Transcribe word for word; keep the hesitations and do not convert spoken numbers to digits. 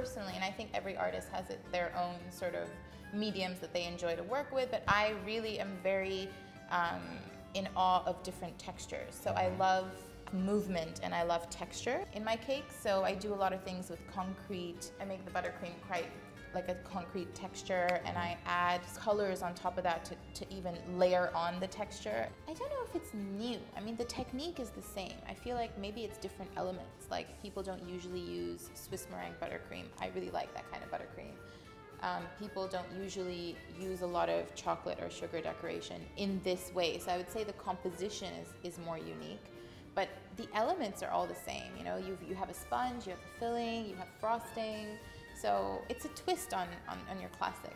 personally, and I think every artist has it, their own sort of mediums that they enjoy to work with, but I really am very um, in awe of different textures. So I love movement and I love texture in my cakes, so I do a lot of things with concrete. I make the buttercream quite like a concrete texture, and I add colors on top of that to, to even layer on the texture. I don't know if it's new. I mean, the technique is the same. I feel like maybe it's different elements. Like, people don't usually use Swiss meringue buttercream. I really like that kind of buttercream. Um, people don't usually use a lot of chocolate or sugar decoration in this way. So I would say the composition is, is more unique. But the elements are all the same. You know, you've, you have a sponge, you have a filling, you have frosting. So it's a twist on, on, on your classic.